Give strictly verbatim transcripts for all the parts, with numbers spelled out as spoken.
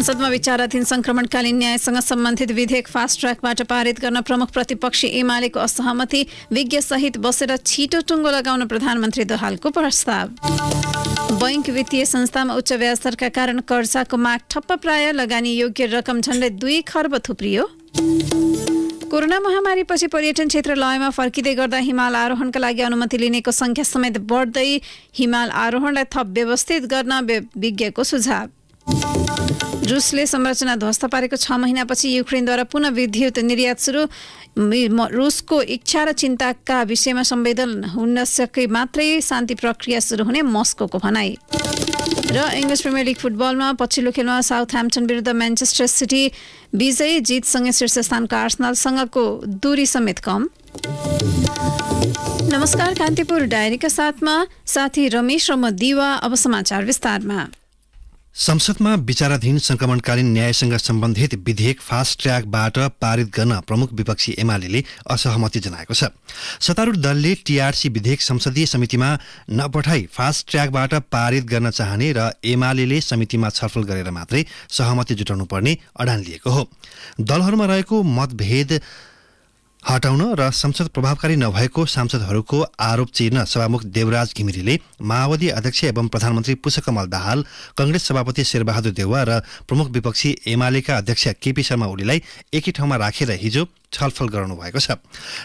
संसद में विचाराधीन संक्रमणकालीन न्यायसँग संबंधित विधेयक फास्ट ट्रैकबाट पारित गर्न प्रमुख प्रतिपक्षी एमालेको असहमति, विज्ञ सहित बसेर छिटो टुंगो लगाउन प्रधानमन्त्री दाहालको प्रस्ताव। बैंक वित्तीय संस्थामा उच्च ब्याज दरका कारण कर्जाको माग ठप्प, प्राय लगानी योग्य रकम झण्डै दुई खर्ब थुप्रियो। कोरोना महामारीपछि पर्यटन क्षेत्र लयमा फर्किदै गर्दा हिमाल आरोहणका लागि अनुमति लिनेको संख्या समेत बढ्दै हिमाल आरोहणलाई थप व्यवस्थित गर्न विज्ञको सुझाव। रुसले संरचना ध्वस्त पारेको छ महिनापछि युक्रेनद्वारा पुनः विद्युत निर्यात सुरु, रुसको इच्छा र चिन्ताका विषयमा संवेदन हुन नसके मात्रै शान्ति प्रक्रिया सुरु हुने मस्कोको भनाई। र इंग्लिश प्रिमियर लीग फुटबलमा पछिल्लो खेलमा साउथह्याम्पटन विरुद्ध म्यान्चेस्टर सिटी विजयी, जितसँगै शीर्ष स्थानको आर्सेनलसँगको दूरी समेत कम। नमस्कार, कान्तिपुर डायरीका साथमा साथी रमेश र म दिवा। अब समाचार विस्तारमा। संसदमा विचाराधीन संक्रमणकालीन न्यायसँग सम्बन्धित विधेयक फास्ट ट्र्याकबाट पारित गर्न प्रमुख विपक्षी एमाले असहमति जनाएको छ। सत्तारूढ दलले टीआरसी विधेयक संसदीय समितिमा नपठाई फास्ट ट्र्याकबाट पारित गर्न चाहने र एमाले समितिमा छलफल गरेर मात्रै सहमति जुटाउनु पर्ने अडान लिएको हो। दलहरूमा रहेको मतभेद हटाउन र संसद प्रभावकारी नभएको सांसदहरूको आरोप चिर्न सभामुख देवराज घिमिरेले माओवादी अध्यक्ष एवं प्रधानमन्त्री पुष्पकमल दाहाल, कंग्रेस सभापति शेरबहादुर देउवा र प्रमुख विपक्षी एमालेका अध्यक्ष केपी शर्मा ओलीलाई एकै ठाउँमा राखेर हिजो छलफल गर्नुभएको छ।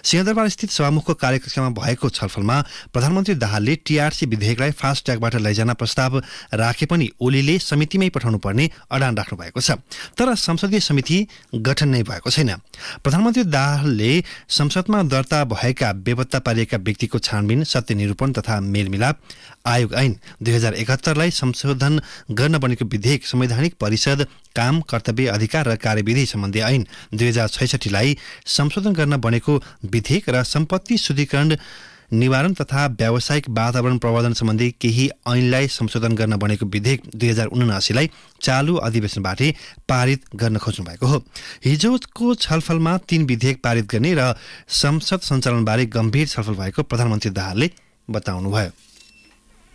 सिंहदरबारस्थित सभामुखको कार्यकक्षमा भएको छलफलमा प्रधानमन्त्री दाहालले टीआरसी विधेयकलाई फास्ट ट्र्याकबाट लैजान प्रस्ताव राखे पनि ओलीले समितिमै पठाउनु पर्ने अडान राख्नु भएको छ। तर संसदीय समिति गठन नै भएको छैन। प्रधानमन्त्री दाहालले संसदमा दर्ता भएका बेपत्ता पारिएका व्यक्तिको छानबिन, सत्य निरूपण तथा मेलमिलाप आयोग ऐन दुई हजार एकहत्तरलाई संशोधन गर्न बनेको विधेयक, संवैधानिक परिषद, काम कर्तव्य अधिकार र कार्यविधि सम्बन्धी ऐन दुई हजार छैसठीलाई संशोधन गर्न बनेको विधेयक र सम्पत्ति शुद्धिकरण निवारण तथा व्यावसायिक वातावरण प्रवर्धन सम्बन्धी केही ऐनलाई संशोधन गर्न बनेको विधेयक दुई हजार उनासीलाई चालू अधिवेशनबाटै पारित गर्न खोज्नु भएको हो। हिजोको छलफलमा तीन विधेयक पारित गर्ने र संसद सञ्चालनबारे गम्भीर छलफल भएको प्रधानमन्त्री दाहालले बताउनुभयो।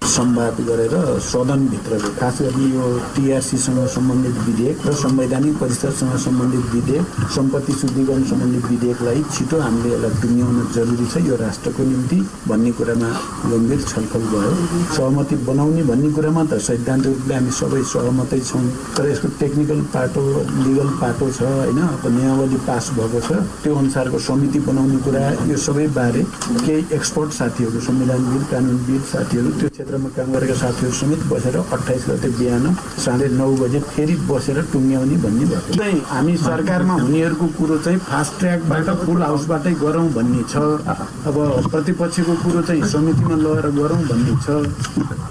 संवाद गरेर सदनभित्रको खास गरी यो टीआरसीसँग सम्बन्धित विधेयक र संवैधानिक परिषदसँग सम्बन्धित विधेयक, सम्पत्ति शुद्धिकरण सम्बन्धित विधेयकलाई छिटो हामीले यसलाई टुङ्ग्याउन जरुरी छ यो राष्ट्रको निम्ति भन्ने कुरामा गम्भीर छलफल भयो। सहमति बनाउने भन्ने कुरामा त सैद्धान्तिक रूपले हामी सबै सहमतै छौँ, तर यसको टेक्निकल पाटो, लिगल पाटो छ होइन, अब नियमावली पास भएको छ, त्यो अनुसारको समिति बनाउने कुरा, यो सबैबारे केही एक्सपर्ट साथीहरू, संविधानविद, कानुनविद साथीहरू, त्यो में काम गरेका साथीहरु समेत बसेर अट्ठाइस गते बिहान साढे नौ बजे फेरि बसेर टुङ्ग्याउने भन्ने भयो। हामी सरकारमा हुनेहरुको कुरो चाहिँ फास्ट ट्र्याकबाट फुल हाउसबाटै गरौं भन्ने छ, अब प्रतिपक्षको कुरो चाहिँ समितिमा लगेर गरौं भन्ने छ,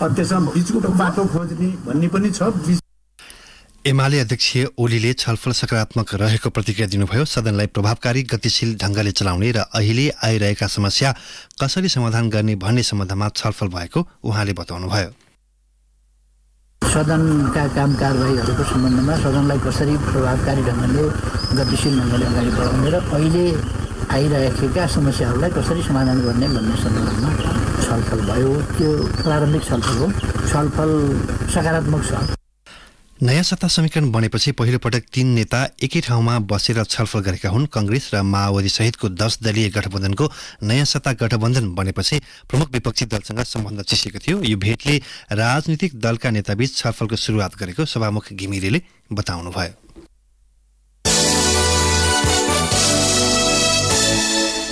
त्यसमा बीचको बाटो खोज्ने भन्ने पनि छ। एमाले अध्यक्ष ओलीले छलफल सकारात्मक रहेको प्रतिक्रिया दिनुभयो। सदनलाई प्रभावकारी गतिशील ढंगले चलाउने र अहिले आइरहेका समस्या कसरी समाधान गर्ने भन्ने सम्बन्धमा छलफल भएको उहाँले बताउनुभयो। सदनका काम कारबाहीहरूको सम्बन्धमा सदनलाई कसरी प्रभावकारी ढंगले गतिशील ढंगले अगाडि बढाउने र अहिले आइरहेका समस्याहरूलाई कसरी समाधान गर्ने भन्ने सम्बन्धमा छलफल भयो। त्यो प्रारम्भिक छलफल हो, छलफल सकारात्मक छ। नयाँ सत्ता समीकरण बनेपछि पहिलोपटक तीन नेता एकै ठाउँमा बसेर छलफल गरेका हुन्। कंग्रेस र माओवादी सहितको दस दलीय गठबन्धनको नयाँ सत्ता गठबन्धन बनेपछि प्रमुख विपक्षी दलसँग सम्बन्ध चिसिएको थियो। यो भेटले राजनीतिक दलका नेताबीच छलफलको सुरुवात गरेको सभामुख घिमिरेले बताउनुभयो।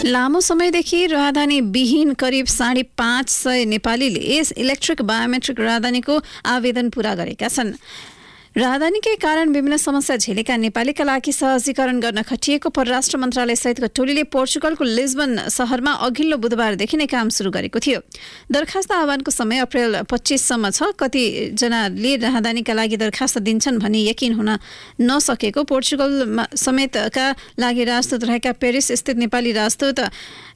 लामो समयदेखि राहदानी विहीन करिब साढे पाँच सय नेपालीले यस इलेक्ट्रिक बायोमेट्रिक राहदानीको आवेदन पूरा गरेका छन्। राहदानीकै कारण विभिन्न समस्या झेलेका नेपालीका लागि सहजीकरण गर्न खटिएको परराष्ट्र मन्त्रालय सहितको टोलीले पोर्चुगलको लिजबन शहरमा अघिल्लो बुधबारदेखि नै काम सुरु गरेको थियो। दरखास्त आह्वानको समय अप्रेल पच्चीससम्म छ। कतिजनाले राहदानीका लागि दरखास्त दिन्छन् भनी यकिन हुन नसकेको पोर्चुगल समेतका लागि राजदूत रहेका पेरिस स्थित नेपाली राजदूत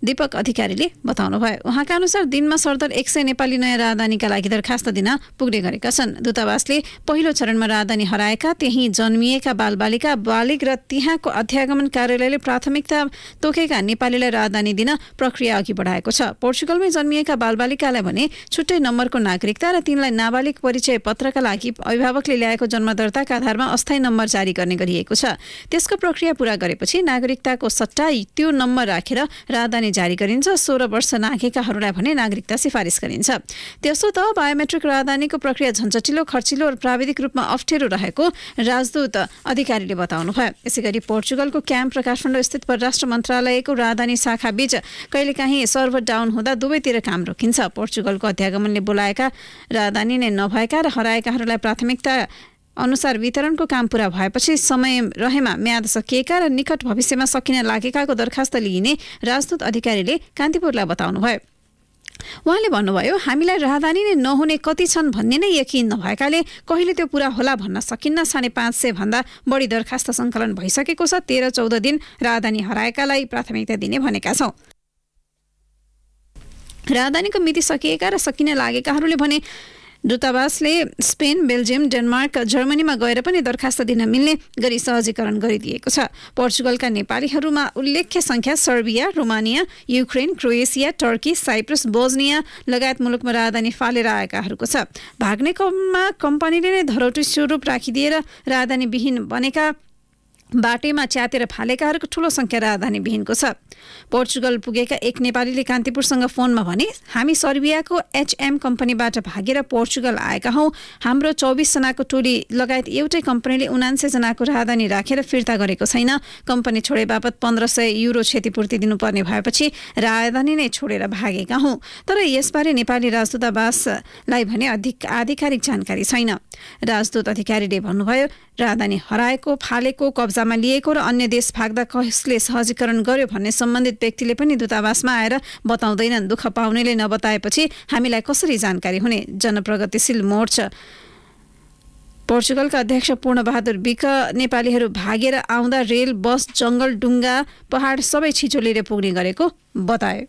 दीपक अधिकारीले बताउनुभयो। उहाँका अनुसार दिनमा सरदर एक सय नेपाली नयाँ राहदानीका लागि दरखास्त दिन पुग्ने गरेका छन्। दूतावासले पहिलो चरणमा आमदानी हराएका, त्यही जन्मिएका बालबालिका, बालिग र त्यहाँको अध्यागमन कार्यालयले प्राथमिकता तोकेका नेपालीलाई राजधानी दिन प्रक्रिया अघि बढाएको छ। पोर्चुगलमै जन्मिएका बालबालिकालाई भने छुट्टै नम्बरको नागरिकता र तिनलाई नाबालिग परिचय पत्रका लागि अभिभावकले ल्याएको जन्मदर्ताका आधारमा अस्थायी नम्बर जारी गर्ने गरिएको छ। त्यसको प्रक्रिया पूरा गरेपछि नागरिकताको सट्टा त्यो नम्बर राखेर राजधानी जारी गरिन्छ। सोह्र वर्ष नागेकाहरूलाई भने नागरिकता सिफारिस गरिन्छ। त्यसो त बायोमेट्रिक राजधानीको प्रक्रिया झन्झटिलो, खर्चिलो र प्राविधिक रूपमा अप्ठ्यारो रहेको राजदूत अधिकारीले बताउनुभयो। यसैगरी पोर्चुगलको क्याम्प र काठमाडौँ स्थित परराष्ट्र मन्त्रालयको राजधानी शाखा बीच कहिलेकाहीँ सर्भर डाउन हुँदा दुवैतिर काम रोकिन्छ। पोर्चुगलको अध्यागमनले बोलाएका राजधानी नै नभएका र हराएकाहरूलाई प्राथमिकता अनुसार वितरणको काम पूरा भएपछि समय रहेमा म्याद सकिएका र निकट भविष्यमा सकिन लागेकाको दरखास्त लिइने राजदूत अधिकारीले कान्तिपुरलाई बताउनुभयो। उहाँले भन्नुभयो, हामीलाई राहदानी नै नहुने कति छन् भन्ने नै यकिन नभएकाले कहिले त्यो पूरा होला भन्न सकिन्न। साढे पाँच सय भन्दा बढी दरखास्त सङ्कलन भइसकेको छ। तेह्र चौध दिन राहदानी हराएकालाई प्राथमिकता दिने भनेका छौँ। राहदानीको मिति सकिएका र सकिन लागेकाहरूले भने दूतावासले स्पेन, बेल्जियम, डेनमार्क, जर्मनीमा गएर पनि दरखास्त दिन मिल्ने गरी सहजीकरण गरिदिएको छ। पोर्चुगलका नेपालीहरूमा उल्लेख्य संख्या Serbia, Romania, Ukraine, Croatia, Turkey, Cyprus, Bosnia लगायत मुलुकमा राजधानी फालेर आएकाहरूको छ। भाग्ने क्रममा कम्पनीले नै धरौटी स्वरूप राखिदिएर राजधानी विहीन बनेका, बाटेमा च्यातेर फालेकाहरूको ठूलो संख्या राजधानी विहीनको छ। पोर्चुगल पुगेका एक नेपालीले कान्तिपुरसँग फोनमा भने, हामी सर्बियाको एचएम कम्पनीबाट भागेर पोर्चुगल आएका हौं। हाम्रो चौबीस जनाको टोली लगायत एउटै कम्पनीले उनान्से जनाको राजधानी राखेर फिर्ता गरेको छैन। कम्पनी छोडे बापत पन्ध्र सय युरो क्षतिपूर्ति दिनुपर्ने भएपछि राजधानी नै छोडेर भागेका हौं। तर यसबारे नेपाली राजदूतावासलाई भने अधिक आधिकारिक जानकारी छैन। राजदूत अधिकारीले भन्नुभयो, राजधानी हराएको, फालेको, कब्जामा लिएको र अन्य देश भाग्दा कसले सहजीकरण गर्यो भन्ने सम्बन्धित व्यक्तिले पनि दूतावासमा आएर बताउँदैनन्। दुःख पाउनेले नबताएपछि हामीलाई कसरी जानकारी हुने। जनप्रगतिशील मोर्चा पोर्चुगलका अध्यक्ष पूर्णबहादुर विक, नेपालीहरू भागेर आउँदा रेल, बस, जङ्गल, डुङ्गा, पहाड सबै छिचो लिएर पुग्ने गरेको बताए।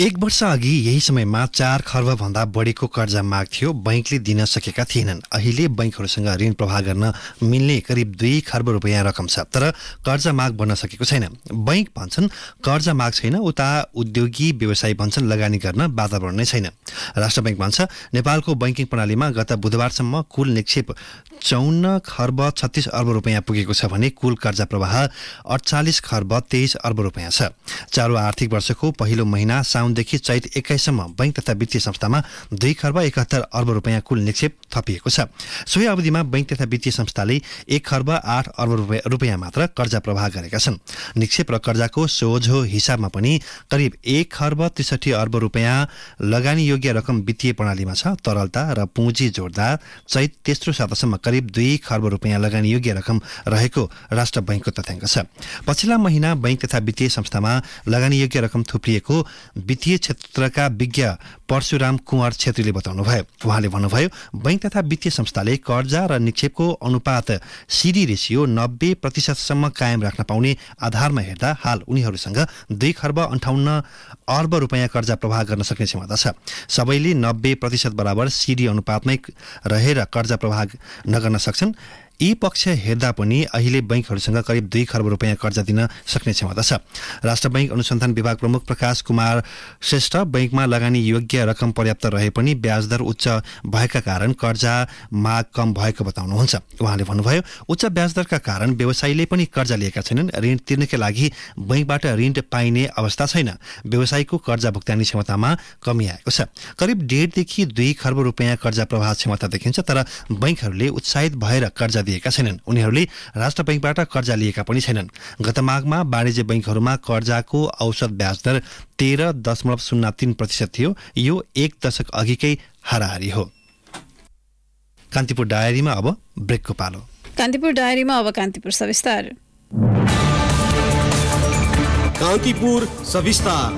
एक वर्ष अघि यही समयमा चार खर्बभन्दा बढीको कर्जा माग थियो। बैंकले दिन सकेका थिएनन्। अहिले बैंकहरूसँग ऋण प्रवाह गर्न मिल्ने करिब दुई खर्ब रुपियाँ रकम छ, तर कर्जा माग बन्न सकेको छैन। बैंक भन्छन् कर्जा माग छैन, उता उद्योगी व्यवसायी भन्छन् लगानी गर्न वातावरण नै छैन। राष्ट्र बैंक भन्छ नेपालको बैंकिङ प्रणालीमा गत बुधबारसम्म कुल निक्षेप चौन्न खर्ब छत्तीस अर्ब रुपियाँ पुगेको छ भने कुल कर्जा प्रवाह अडचालिस खर्ब तेइस अर्ब रुपियाँ छ। चालु आर्थिक वर्षको पहिलो महिना साउनदेखि चैत एक्काइससम्म बैंक तथा वित्तीय संस्थामा दुई खर्ब एकहत्तर अर्ब रुपियाँ कुल निक्षेप थपिएको छ। सोही अवधिमा बैंक तथा वित्तीय संस्थाले एक खर्ब आठ अर्ब रुपियाँ रुपियाँ मात्र कर्जा प्रवाह गरेका छन्। निक्षेप र कर्जाको सोझो हिसाबमा पनि करिब एक खर्ब त्रिसठी अर्ब रुपियाँ लगानी योग्य रकम वित्तीय प्रणालीमा छ। तरलता र पुँजी जोड्दा चैत तेस्रो सातासम्म करिब दुई खर्ब रुपियाँ लगानी योग्य रकम रहेको राष्ट्र बैंकको तथ्याङ्क छ। पछिल्ला महिना बैंक तथा वित्तीय संस्थामा लगानी योग्य रकम थुप्रिएको वित्तीय क्षेत्रका विज्ञ परशुराम कुँवर क्षेत्रीले बताउनुभयो। उहाँले भन्नुभयो, बैंक तथा वित्तीय संस्थाले कर्जा र निक्षेपको अनुपात सिडी रेसियो नब्बे प्रतिशतसम्म कायम राख्न पाउने आधारमा हेर्दा हाल उनीहरूसँग दुई खर्ब अन्ठाउन्न अर्ब रुपियाँ कर्जा प्रवाह गर्न सक्ने क्षमता छ। सबैले नब्बे प्रतिशत बराबर सिडी अनुपातमै रहेर कर्जा प्रवाह नगर्न सक्छन्। यी पक्ष हेर्दा पनि अहिले बैंकहरूसँग करिब दुई खर्ब रुपियाँ कर्जा दिन सक्ने क्षमता छ। राष्ट्र बैंक अनुसन्धान विभाग प्रमुख प्रकाश कुमार श्रेष्ठ, बैंकमा लगानी योग्य रकम पर्याप्त रहे पनि ब्याज दर उच्च भएका कारण कर्जा माग कम भएको बताउनुहुन्छ। उहाँले भन्नुभयो, उच्च ब्याज दरका कारण व्यवसायीले पनि कर्जा लिएका छैनन्। ऋण तिर्नका लागि बैंकबाट ऋण पाइने अवस्था छैन। व्यवसायीको कर्जा भुक्तानी क्षमतामा कमी आएको छ। करिब डेढदेखि दुई खर्ब रुपियाँ कर्जा प्रवाह क्षमता देखिन्छ, तर बैंकहरूले उत्साहित भएर कर्जा दिएका छैनन्। उनीहरूले राष्ट्र बैंकबाट कर्जा लिएका पनि छैनन्। गत माघमा वाणिज्य बैंकहरूमा कर्जाको औसत ब्याज दर तेह्र दशमलव शून्य तीन प्रतिशत थियो। यो एक दशक अघिकै हाराहारी हो। कान्तिपुर डायरीमा अब ब्रेकको पालो। कान्तिपुर डायरीमा अब कान्तिपुर सविस्तार। कान्तिपुर सविस्तार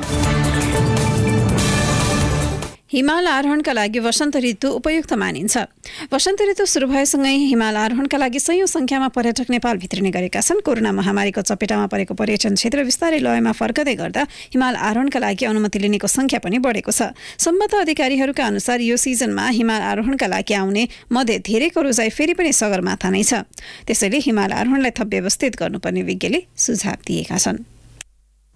हिमाल आरोहणका लागि वसन्त ऋतु उपयुक्त मानिन्छ। वसन्त ऋतु सुरु भएसँगै हिमाल आरोहणका लागि सयौं संख्यामा पर्यटक नेपाल भित्रिने गरेका छन्। कोरोना महामारीको चपेटामा परेको पर्यटन क्षेत्र विस्तारै लयमा फर्कदै गर्दा हिमाल आरोहणका लागि अनुमति लिनेको संख्या पनि बढेको छ। सम्बद्ध अधिकारीहरूका अनुसार यो सिजनमा हिमाल आरोहणका लागि आउने मध्ये धेरैको रोजाइ फेरि पनि सगरमाथा नै छ। त्यसैले हिमाल आरोहणलाई थप व्यवस्थित गर्नुपर्ने विज्ञले सुझाव दिएका छन्।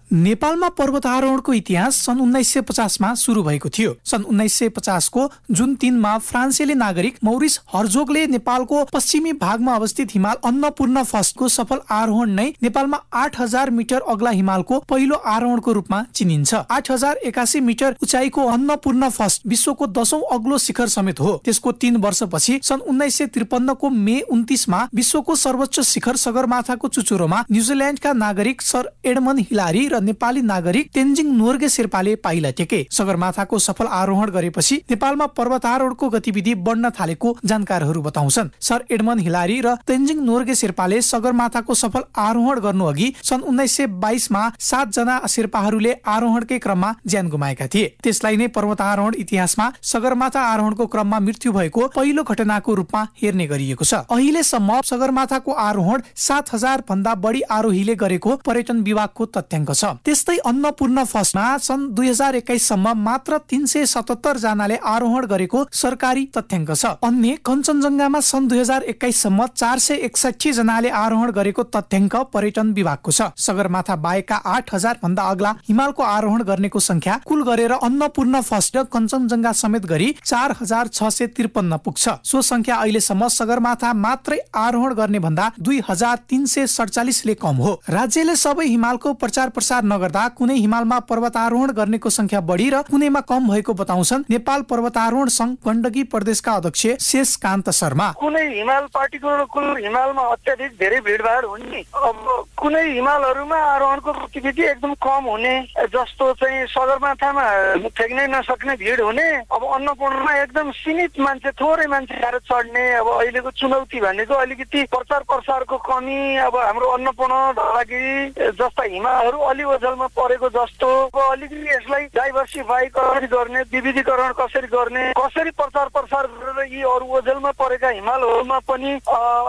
नेपालमा पर्वतारोहणको इतिहास सन् उन्नाइस सय पचासमा सुरु भएको थियो। सन् उन्नाइस सय पचासको जुन तीनमा फ्रान्सेली नागरिक मौरिस हरजोगले नेपालको पश्चिमी भागमा अवस्थित हिमाल अन्नपूर्ण फर्स्टको सफल आरोहण नै नेपालमा आठ हजार मिटर अग्ला हिमालको पहिलो आरोहणको रूपमा चिनिन्छ। आठ हजार एकासी मिटर उचाइको अन्नपूर्ण फर्स्ट विश्वको दशौं अग्लो शिखर समेत हो। त्यसको तीन वर्षपछि सन् उन्नाइस सय त्रिपन्नको मे उन्तिसमा विश्वको सर्वोच्च शिखर सगरमाथाको चुचुरोमा न्युजिल्यान्डका नागरिक सर एडमन्ड हिलारी नेपाली नागरिक तेन्जिङ नोरगे शेर्पाले पाइला टेके। सगरमाथाको सफल आरोहण गरेपछि नेपालमा पर्वतारोहणको गतिविधि बढ्न थालेको जानकारहरू बताउँछन्। सर एडमन्ड हिलारी र तेन्जिङ नोरगे शेर्पाले सगरमाथाको सफल आरोहण गर्नुअघि सन् उन्नाइस सय बाइस मा सात जना शेर्पाहरूले आरोहणकै क्रममा ज्यान गुमाएका थिए। त्यसलाई नै पर्वतारोहण इतिहासमा सगरमाथा आरोहणको क्रममा मृत्यु भएको पहिलो घटनाको रूपमा हेर्ने गरिएको छ। अहिलेसम्म सगरमाथाको आरोहण सात हजार भन्दा बढी आरोहीले गरेको पर्यटन विभागको तथ्याङ्क छ। त्यस्तै अन्नपूर्ण फर्स्टमा सन् दुई हजार एक्काइस सम्म मात्र तीन सय सतहत्तर जनाले आरोहण गरेको सरकारी तथ्याङ्क छ। अन्य कञ्चनजङ्घामा सन् दुई हजार एक्काइस सम्म चार सय एकसठी जनाले आरोहण गरेको तथ्याङ्क पर्यटन विभागको छ। सगरमाथा बाहेकका आठ हजार भन्दा अग्ला हिमालको आरोहण गर्नेको संख्या कुल गरेर अन्नपूर्ण फर्स्ट र कञ्चनजङ्घा समेत गरी चार हजार छ सय त्रिपन्न पुग्छ। सो संख्या अहिलेसम्म सगरमाथा मात्रै आरोहण गर्ने भन्दा दुई हजार तीन सय सडचालिसले कम हो। राज्यले सबै हिमालको प्रचार प्रसार नगर्दा कुनै हिमालमा पर्वतारोहण गर्नेको संख्या बढी र कुनैमा कम भएको बताउँछन् नेपाल पर्वतारोहण संघ गण्डकी प्रदेशका अध्यक्ष शेषकान्त शर्मा। कुनै हिमाल पार्टिकुलर हिमालमा अत्याधिक धेरै भिडभाड हुने, अब कुनै हिमालहरूमा आरोहणको गतिविधि एकदम कम हुने, जस्तो चाहिँ सगरमाथामा फेक्नै नसक्ने भिड हुने, अब अन्नपूर्णमा एकदम सीमित मान्छे, थोरै मान्छे आएर चढ्ने। अब अहिलेको चुनौती भनेको अलिकति प्रचार प्रसारको कमी। अब हाम्रो अन्नपूर्ण धरागिरी जस्ता हिमालहरू अलि ओझलमा परेको जस्तो, अलिकति यसलाई डाइभर्सिफाई कसरी गर्ने, विविधीकरण कसरी गर्ने, कसरी प्रचार प्रसार गरेर यी अरू ओझलमा परेका हिमालहरूमा पनि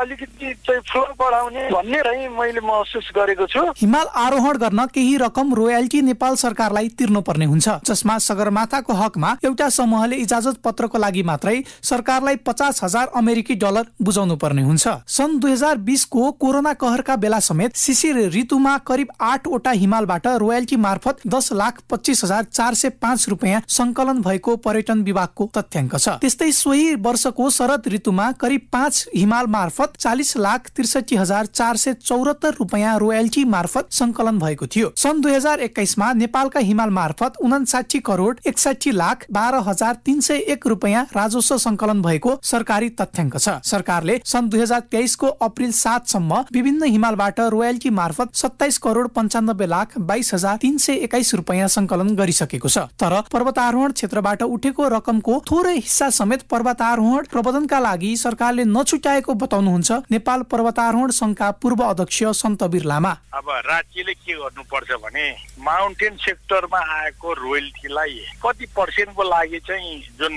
अलिकति फ्लो बढाउने भन्ने चाहिँ मैले महसुस गरेको छु। हिमाल आरोहण गर्न केही रकम रोयल्टी नेपाल सरकारलाई तिर्नुपर्ने हुन्छ, जसमा सगरमाथाको हकमा एउटा समूहले इजाजत पत्रको लागि मात्रै सरकारलाई पचास हजार अमेरिकी डलर बुझाउनु पर्ने हुन्छ। सन् दुई हजार बिसको कोरोना कहरका बेला समेत शिशिर ऋतुमा करिब आठवटा हिमाल रोयल्टी मार्फत दस लाख पच्चीस हजार चार सय पांच रुपैयाँ संकलन भएको पर्यटन विभागको तथ्याङ्क छ। त्यस्तै सोही वर्षको शरद ऋतुमा करिब पाँच हिमाल मार्फत चालीस लाख त्रिसठी हजार चार सय चौहत्तर रुपैयाँ रोयल्टी मार्फत संकलन भएको थियो। सन् दुई हजार एक्काइसमा नेपालका हिमाल मार्फत उनासाठी करोड़ एकसाठी लाख बाह्र हजार तीन सय एक रुपैयाँ राजस्व संकलन भएको सरकारी तथ्याङ्क छ। सरकारले सन् दुई हजार तेइसको अप्रिल सात सम्म विभिन्न हिमालबाट रोयल्टी मार्फत सत्ताइस करोड़ पन्चानब्बे लाख बाइस हजार तीन सय एक्काइस रुपैयाँ संकलन गरिसकेको छ। तर पर्वतारोहण क्षेत्रबाट उठेको रकमको थोरै हिस्सा समेत पर्वतारोहण प्रबन्धनका लागि सरकारले नछुटाएको बताउनुहुन्छ नेपाल पर्वतारोहण संघका पूर्व अध्यक्ष सन्तबीर लामा। अब राज्यले के गर्नुपर्छ भने माउन्टेन सेक्टरमा आएको रोयल्टीलाई कति पर्सेन्टको लागि चाहिँ जुन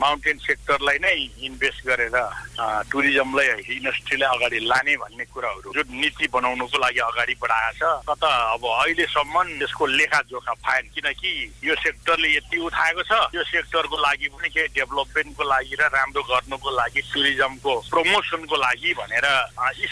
माउन्टेन सेक्टरलाई नै इन्भेस्ट गरेर टुरिज्मलाई इन्डस्ट्रीलाई अगाडि लाने भन्ने कुराहरू जुन नीति बनाउनुको लागि अगाडि बढाएको छ, त अब अहिलेसम्म यसको लेखाजोखा फाइन, किनकि यो सेक्टरले यति उठाएको छ, यो सेक्टरको लागि पनि केही डेभलपमेन्टको लागि र राम्रो गर्नुको लागि टुरिज्मको प्रमोसनको लागि भनेर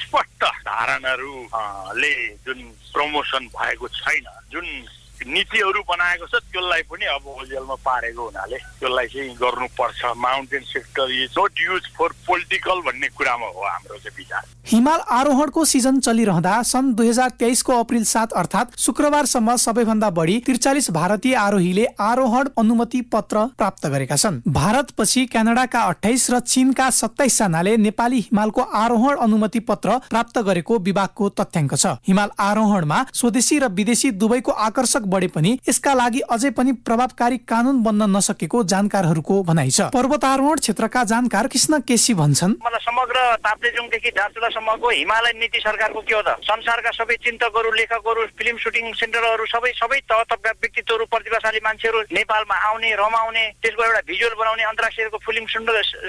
स्पष्ट धारणाहरूले जुन प्रमोसन भएको छैन, जुन नीतिहरू बनाएको छ त्यसलाई पनि अब ओझेलमा पारेको हुनाले त्यसलाई चाहिँ गर्नुपर्छ। Mountain sector is not use for political भन्ने कुरामा हो हाम्रो चाहिँ विचार। हिमाल आरोहणको सिजन चलिरहँदा सन् दुई हजार तेइसको अप्रिल सात अर्थात् शुक्रबारसम्म सबैभन्दा बढी त्रिचालिस भारतीय आरोहीले आरोहण अनुमति पत्र प्राप्त गरेका छन्। भारतपछि क्यानाडाका अठाइस र चीनका सत्ताइस जनाले नेपाली हिमालको आरोहण अनुमति पत्र प्राप्त गरेको विभागको तथ्याङ्क छ। हिमाल आरोहणमा स्वदेशी र विदेशी दुवैको आकर्षक पटक बढे पनि यसका लागि अझै पनि प्रभावकारी कानून बन्न नसकेको जानकारहरूको भनाइ छ। पर्वतारोहण क्षेत्रका जानकार कृष्ण केसी भन्छन्, समग्र ताप्लेजुङदेखि दार्चुलासम्मको हिमालयन नीति सरकारको के हो त? संसारका सबै चिन्तकहरू, लेखकहरू, फिल्म सुटिङ सेन्टरहरू, सबै सबै तह तहका व्यक्तित्वहरू, प्रतिभाशाली मान्छेहरू नेपालमा आउने, रमाउने, त्यसको एउटा भिजुअल बनाउने, अन्तर्राष्ट्रियको फिल्म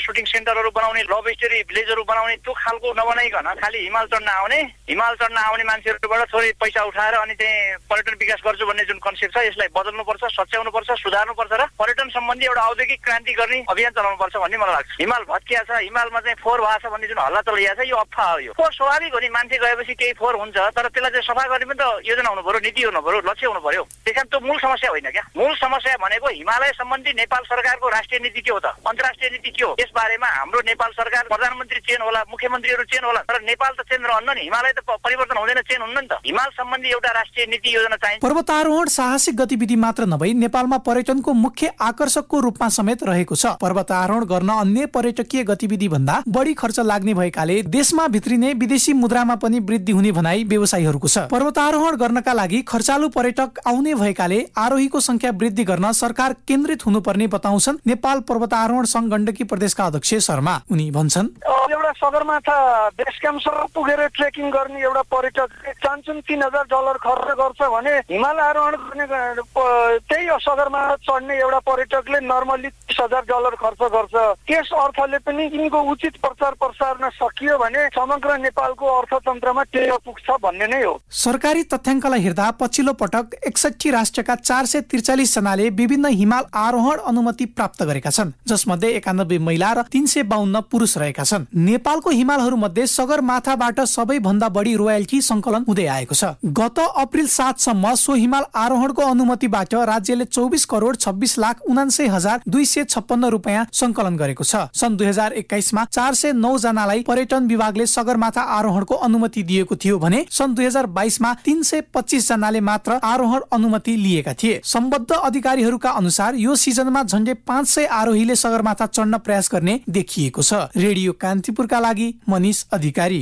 सुटिङ सेन्टरहरू बनाउने, लभ स्टोरी भिलेजहरू बनाउने, त्यो खालको नबनाइकन खालि हिमाल चढ्न आउने हिमाल चढ्न आउने मान्छेहरूबाट थोरै पैसा उठाएर अनि चाहिँ पर्यटन विकास गर्छु भन्ने जुन कन्सेप्ट छ यसलाई बदल्नुपर्छ, सच्याउनुपर्छ, सुधार्नुपर्छ र पर्यटन सम्बन्धी एउटा औद्योगिक क्रान्ति गर्ने अभियान चलाउनुपर्छ भन्ने मलाई लाग्छ। हिमाल भत्किया छ, हिमालमा चाहिँ फोहोर भाषा भन्ने जुन हल्ला चलिया छ यो अफवाह हो। यो फोहोर स्वाभाविक हो नि, मान्छे गएपछि केही फोहोर हुन्छ, तर त्यसलाई चाहिँ सफा गर्ने पनि त योजना हुनु पर्यो, नीति हुनु पर्यो, लक्ष्य हुनु पर्यो। त्यस कारण त्यो मूल समस्या होइन क्या। मूल समस्या भनेको हिमालय सम्बन्धी नेपाल सरकारको राष्ट्रिय नीति के हो त, अन्तर्राष्ट्रिय नीति के हो? यस बारेमा हाम्रो नेपाल सरकार प्रधानमन्त्री चेन होला, मुख्यमन्त्रीहरू चेन होला, तर नेपाल त चेन रहन्न नि, हिमालय त परिवर्तन हुँदैन, चेन हुन्न नि त। हिमाल सम्बन्धी एउटा राष्ट्रिय नीति योजना चाहिन्छ। पर्वतारोहण साहसिक गतिविधि मात्र नभई नेपालमा पर्यटनको मुख्य आकर्षकको रूपमा समेत रहेको छ। पर्वतारोहण गर्न अन्य पर्यटकीय गतिविधि भन्दा बढी खर्च लाग्ने भएकाले देशमा भित्रिने विदेशी मुद्रामा पनि वृद्धि हुने भनाई व्यवसायीहरूको छ। पर्वतारोहण गर्नका लागि खर्चालु पर्यटक आउने भएकाले आरोहीको संख्या वृद्धि गर्न सरकार केन्द्रित हुनुपर्ने बताउँछन् नेपाल पर्वतारोहण संघ गण्डकी प्रदेशका अध्यक्ष शर्मा। उनी भन्छन्, एउटा सगरमाथा बेस क्याम्पसम्म पुगेर ट्रेकिङ गर्ने एउटा पर्यटक चाहन्छन् तीन हजार डलर खर्च गर्छ भने हिमाल आरोहण गर्ने त्यही सगरमाथा चढ्ने एउटा पर्यटकले नर्मली तीस हजार डलर खर्च गर्छ। त्यस अर्थले पनि यिनको उचित प्रचार प्रसार सकियो भने समग्र नेपालको अर्थतन्त्रमा टेवा पुग्छ भन्ने नै हो। सरकारी तथ्याङ्कलाई हेर्दा पछिल्लो पटक एकसट्ठी राष्ट्रका चार सय त्रिचालिस जनाले विभिन्न हिमाल आरोहण अनुमति प्राप्त गरेका छन्, जसमध्ये एकानब्बे महिला र तीन सय बाहन्न पुरुष रहेका छन्। नेपालको हिमालहरू मध्ये सगरमाथाबाट सबैभन्दा बढी रोयल्टी संकलन हुँदै आएको छ। गत अप्रिल सात सम्म सो हिमाल आरोहणको अनुमतिबाट राज्यले चौबिस करोड छब्बिस लाख उनान्सय हजार दुई सय छप्पन्न रुपियाँ संकलन गरेको छ। सन् दुई हजार एक्काइसमा चार सय नौ जनालाई पर्यटन विभागले सगरमाथा आरोहणको अनुमति दिएको थियो भने सन् दुई हजार बाइसमा तीन सय पच्चिस जनाले मात्र आरोहण अनुमति लिएका थिए। सम्बद्ध अधिकारीहरूका अनुसार यो सिजनमा झन्डै पाँच सय आरोहीले सगरमाथा चढ्न प्रयास गर्ने देखिएको छ। रेडियो कान्तिपुरका लागि मनिष अधिकारी।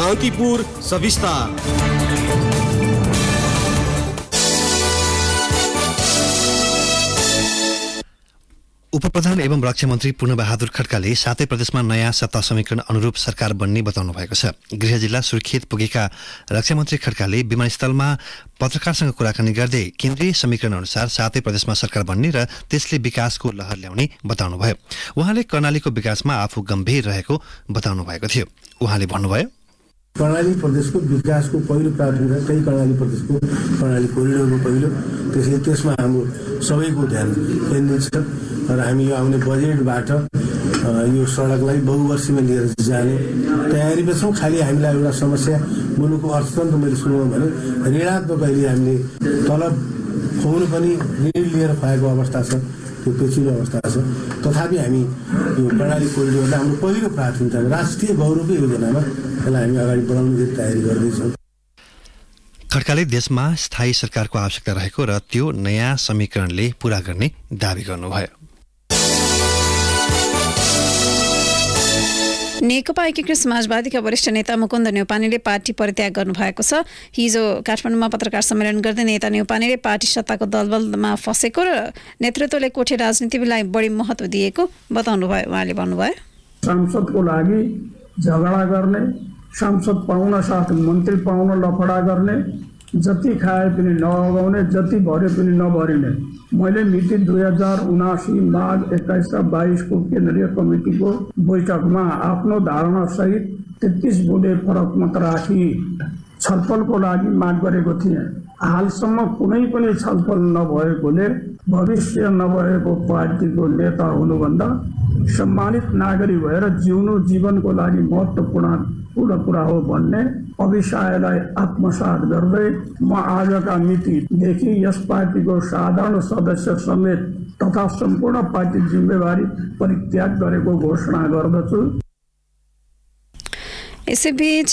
कान्तिपुर सविस्तार। उपप्रधान एवं रक्षा मन्त्री पूर्णबहादुर खड्काले सातै प्रदेशमा नयाँ सत्ता समीकरण अनुरूप सरकार बन्ने बताउनु भएको छ। गृह जिल्ला सुर्खेत पुगेका रक्षा मन्त्री खड्काले विमानस्थलमा पत्रकारसँग कुराकानी गर्दै केन्द्रीय समीकरण अनुसार सातै प्रदेशमा सरकार बन्ने र त्यसले विकासको लहर ल्याउने बताउनुभयो। उहाँले कर्णालीको विकासमा आफू गम्भीर रहेको बताउनु भएको थियो। उहाँले भन्नुभयो, कर्णाली प्रदेशको विकासको पहिलो प्राथमिकता त्यही कर्णाली प्रदेशको कर्णाली कोरिडोरको पहिलो, त्यसले त्यसमा हाम्रो सबैको ध्यान केन्द्रित छ र हामी यो आउने बजेटबाट यो सडकलाई बहुवर्षीमा लिएर जाने तयारीमा छौँ। खालि हामीलाई एउटा समस्या मुलुकको अर्थतन्त्र मैले सुन्यो भने ऋणात्मक अहिले हामीले तलब खुवाउनु पनि ऋण लिएर खुवाएको अवस्था छ, त्यो पेचिलो अवस्था छ। तथापि हामी यो कर्णाली कोरिडोरलाई हाम्रो पहिलो प्राथमिकतामा राष्ट्रिय गौरवको योजनामा यसलाई हामी अगाडि बढाउने तयारी गर्दैछौँ। खड्काले देशमा स्थायी सरकारको आवश्यकता रहेको र त्यो नयाँ समीकरणले पूरा गर्ने दावी गर्नुभयो। नेकपा एकीकृत समाजवादीका वरिष्ठ नेता मुकुंद न्यौपानीले पार्टी परित्याग गर्नुभएको छ। हिजो काठमाडौँमा पत्रकार सम्मेलन गर्दै नेता न्यौपानीले पार्टी सत्ताको दलबलमा फसेको र नेतृत्वले कोठे राजनीतिलाई बढी महत्त्व दिएको बताउनुभयो। उहाँले भन्नुभयो, संसदको लागि झगडा गर्ने, संसद पाउन साथ मन्त्री पाउन लफडा गर्ने, जति खाए पनि नअगाउने, जति भरे पनि नभरिने। मैले मिति दुई हजार उनासी माघ एक्काइस र बाइसको केन्द्रीय कमिटीको बैठकमा आफ्नो धारणा सहित तेत्तीस बुँदे फरक मत राखी छलफलको लागि माग गरेको थिएँ। हालसम्म कुनै पनि छलफल नभएकोले भविष्य नभएको पार्टीको नेता हुनुभन्दा सम्मानित नागरिक भएर जिउनु जीवनको लागि महत्त्वपूर्ण पूर्ण कुरा हो भन्ने अभिषयलाई आत्मसात गर्दै म आजका मितिदेखि यस पार्टीको साधारण सदस्य समेत तथा सम्पूर्ण पार्टी जिम्मेवारी परित्याग गरेको घोषणा गर्दछु। यसैबीच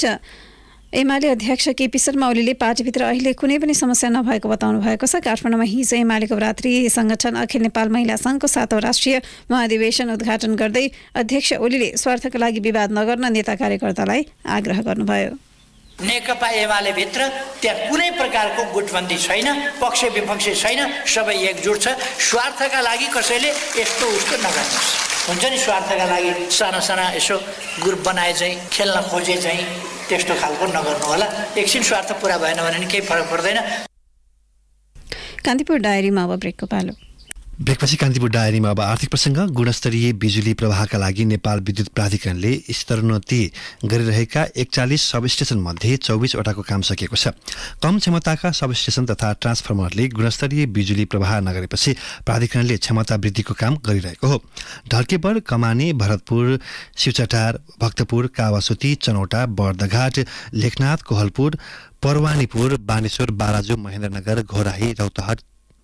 एमाले अध्यक्ष केपी शर्मा ओलीले पार्टीभित्र अहिले कुनै पनि समस्या नभएको बताउनु भएको छ। काठमाडौँमा हिजो एमालेको रात्री संगठन अखिल नेपाल महिला संघको सातौं राष्ट्रिय महाधिवेशन उद्घाटन गर्दै अध्यक्ष ओलीले स्वार्थका लागि विवाद नगर्न नेता कार्यकर्तालाई आग्रह गर्नुभयो। नेकपा एमाले भित्र त्यहाँ कुनै प्रकारको गुटबन्दी छैन, पक्ष विपक्ष छैन, सबै एकजुट छ। स्वार्थका लागि कसैले यस्तो उस्तो नगर्नुहोस्। हुन्छ नि स्वार्थका लागि साना साना यसो ग्रुप बनाए चाहिँ खेल्न खोजे चाहिँ त्यस्तो खालको नगर्नु होला। एकछिन स्वार्थ पुरा भएन भने नि केही फरक पर्दैन। कान्तिपुर डायरीमा अब ब्रेकको पालो। ब्रेकपछि कान्तिपुर डायरीमा अब आर्थिक प्रसंग। गुणस्तरीय बिजुली प्रवाहका लागि नेपाल विद्युत प्राधिकरणले स्तरोन्नति गरिरहेका एकचालिस सबस्टेसनमध्ये चौबिसवटाको काम सकिएको छ। कम क्षमताका सबस्टेसन तथा ट्रान्सफर्मरले गुणस्तरीय बिजुली प्रवाह नगरेपछि प्राधिकरणले क्षमता वृद्धिको काम गरिरहेको हो। ढल्केबर, कमाने, भरतपुर, शिवचटार, भक्तपुर, कावासोती, चनौटा, बर्दघाट, लेखनाथ, कोहलपुर, परवानीपुर, बानेश्वर, बाराजु, महेन्द्रनगर, घोराही, रौतहट,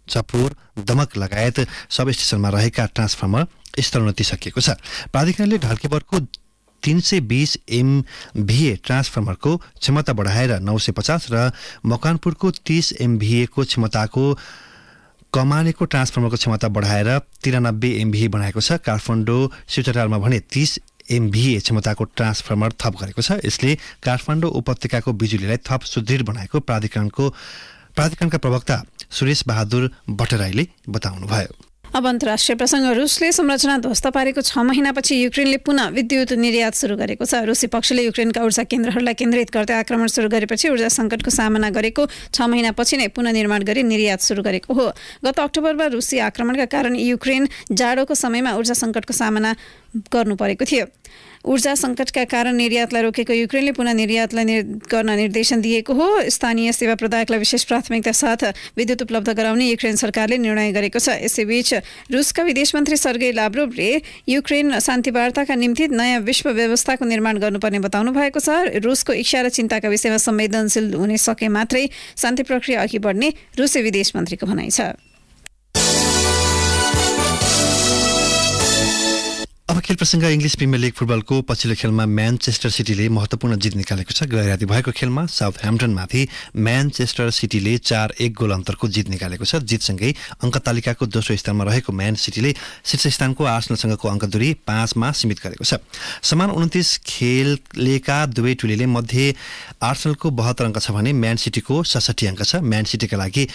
चपुर, दमक लगायत सब स्टेशनमा रहेका ट्रान्सफर्मर स्तरोन्नति सकिएको छ। प्राधिकरणले ढल्केबरको तीन सौ बीस एमभीए ट्रान्सफर्मर को क्षमता बढाएर नौ सौ पचास र मकानपुर को तीस एमभीए को क्षमता को कमानेको ट्रान्सफर्मर को क्षमता बढाएर तिरानब्बे एमभीए बनाएको छ। काठमाडौँ शिवचटारमा भने तीस एमभीए क्षमताको ट्रान्सफर्मर थप गरेको छ। यसले काठमाडौँ उपत्यकाको बिजुलीलाई थप सुदृढ बनाएको प्राधिकरणको प्राधिकरणका प्रवक्ता शेरबहादुर भट्टराईले बताउनुभयो। अब अन्तर्राष्ट्रिय प्रसंग। रुसले संरचना ध्वस्त पारेको छ महिनापछि युक्रेनले पुनः विद्युत निर्यात सुरु गरेको छ। रूसी पक्षले युक्रेनका ऊर्जा केन्द्रहरूलाई केन्द्रित गर्दै आक्रमण सुरु गरेपछि ऊर्जा संकटको सामना गरेको छ महिनापछि नै पुनर्निर्माण गरी निर्यात सुरु गरेको हो। गत अक्टोबरमा रूसी आक्रमणका कारण युक्रेन जाडोको समयमा ऊर्जा संकटको सामना गर्नु परेको थियो। ऊर्जा संकटका कारण निर्यातलाई रोकेको युक्रेनले पुनः निर्यातलाई निर् गर्न निर्देशन दिएको हो। स्थानीय सेवा प्रदायकलाई विशेष प्राथमिकता साथ विद्युत उपलब्ध गराउने युक्रेन सरकारले निर्णय गरेको छ। यसैबीच रुसका विदेश मन्त्री सर्गेई लाप्रोभले युक्रेन शान्तिवार्ताका निम्ति नयाँ विश्व व्यवस्थाको निर्माण गर्नुपर्ने बताउनु भएको छ। रुसको इच्छा र चिन्ताका विषयमा संवेदनशील हुन सके मात्रै शान्ति प्रक्रिया अघि बढ्ने रुसी विदेश मन्त्रीको भनाइ छ। अब खेल प्रसंग। इंग्लिश प्रिमियर लीग फुटबल को पछिल्लो खेलमा मैनचेस्टर सीटीले महत्वपूर्ण जित निकालेको छ। गैरराती भएको खेलमा साउथ ह्याम्पटनमाथि मैनचेस्टर सीटीले चार एक गोल अन्तरको जित निकालेको छ। जितसँगै अङ्क तालिकाको दोस्रो स्थानमा रहेको मैन सिटीले शीर्ष स्थानको आर्सेनलसँगको अङ्क दूरी पाँचमा सीमित गरेको छ। समान उन्तिस खेलेका दुवै टोलीले मध्ये आर्सेनलको बहत्तर अङ्क छ भने म्यान सिटीको सतसट्ठी अङ्क छ। म्यान सिटीका लागि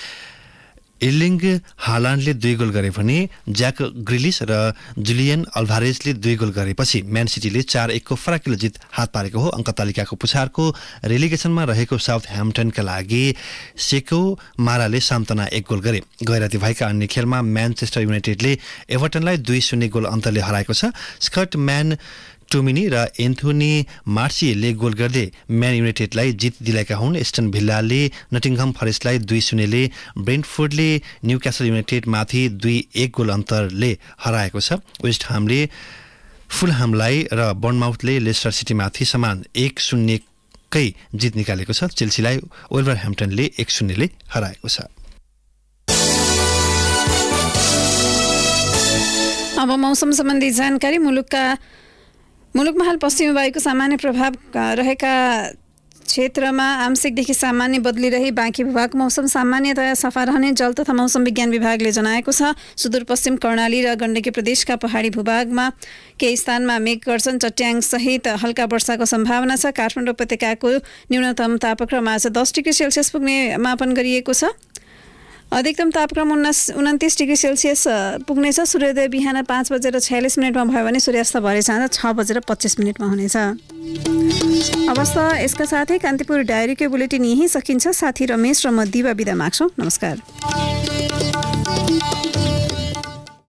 इलिंग हालान्दले दुई गोल गरे भने जैक ग्रिलिश र जुलिएन अल्भारेजले दुई गोल गरेपछि म्यान सिटीले चार एकको फराकिलो जित हात पारेको हो। अङ्क तालिकाको पुछारको रेलिगेसनमा रहेको साउथ ह्याम्पटनका लागि सेको माराले सामतना एक गोल गरे। गैरराती भएका अन्य खेलमा म्यानचेस्टर युनाइटेडले एभर्टनलाई दुई शून्य गोल अन्तरले हराएको छ। स्कटम्यान टोमिनी र एंथोनी मार्सीले गोल गर्दै म्यान युनाइटेडलाई जित दिलाएका हुन्। एस्टन भिल्लाले नटिङहम फरेस्टलाई दुई शून्यले, ब्रेन्टफोर्डले न्युक्यासल युनाइटेडमाथि दुई एक गोल अन्तरले हराएको छ। वेस्टहामले फुलहामलाई र बर्नमाउथले लेस्टर सिटीमाथि समान एक शून्यकै जित निकालेको छ। चेल्सीलाई वुल्भरह्याम्पटनले एक शून्यले हराएको छ। अब मौसम सम्बन्धी जानकारी। मुलुकका मुलुकमा हाल पश्चिमी वायुको सामान्य प्रभाव रहेका क्षेत्रमा आंशिकदेखि सामान्य बदली रही। बाँकी विभागको मौसम सामान्यतया सफा रहने जल तथा मौसम विज्ञान विभागले जनाएको छ। सुदूरपश्चिम कर्णाली र गण्डकी प्रदेशका पहाडी भूभागमा केही स्थानमा मेघगर्जन, चट्याङ सहित हल्का वर्षाको सम्भावना छ। काठमाडौँ उपत्यकाको न्यूनतम तापक्रम आज दस डिग्री सेल्सियस पुग्ने मापन गरिएको छ। अधिकतम तापक्रम उन्नाइस उन्तिस डिग्री सेल्सियस पुग्नेछ। सूर्योदय बिहान पाँच बजेर छयालिस मिनटमा भयो भने सूर्यास्त भरे साँझ छ बजेर पच्चिस मिनटमा हुनेछ। अवस्था यसका साथै कान्तिपुर डायरीको बुलेटिन यहीँ सकिन्छ। साथी रमेश र म दिवा बिदा माग्छौँ। नमस्कार।